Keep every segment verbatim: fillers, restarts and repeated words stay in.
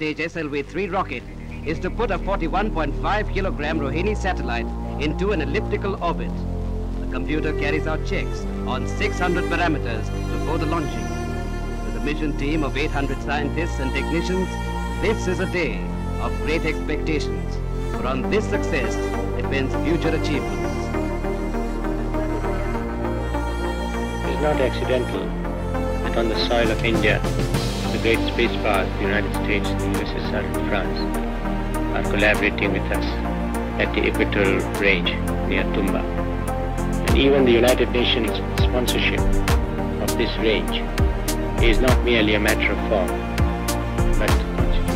Stage S L V three rocket is to put a forty-one point five kilogram Rohini satellite into an elliptical orbit. The computer carries out checks on six hundred parameters before the launching. With a mission team of eight hundred scientists and technicians, this is a day of great expectations. For on this success depends future achievements. It is not accidental that on the soil of India, the great space powers, the United States, the U S S R and France, are collaborating with us at the equatorial range near Tumba. And even the United Nations sponsorship of this range is not merely a matter of form, but consciousness.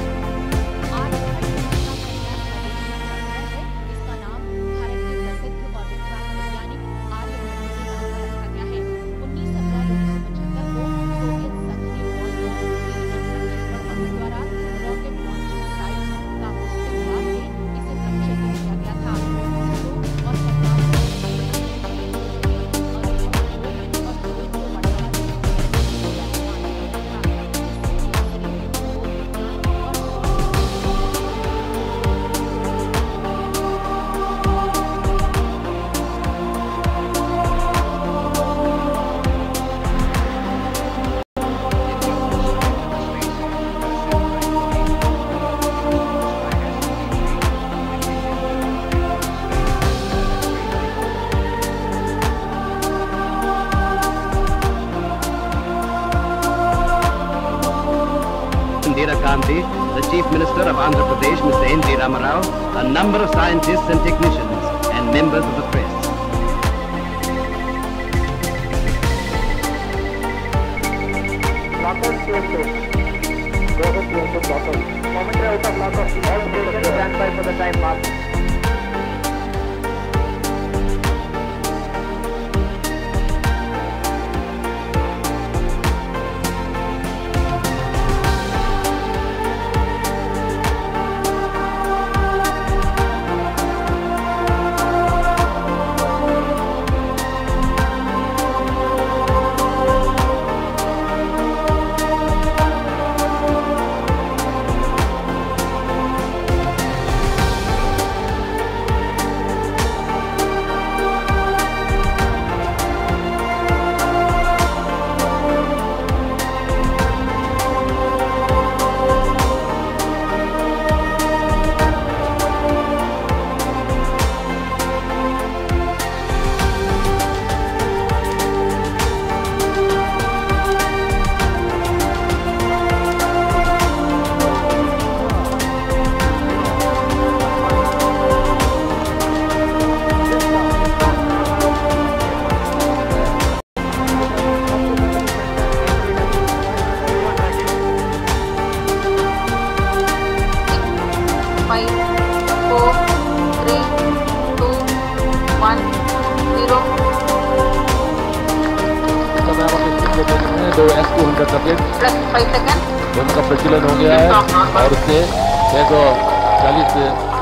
The Chief Minister of Andhra Pradesh, Mister N J Ramarao, a number of scientists and technicians, and members of the press. Stand by for the time mark. दो S को hundred तक plus five second दोनों का प्रचलन हो गया है और उससे एक सौ चालीस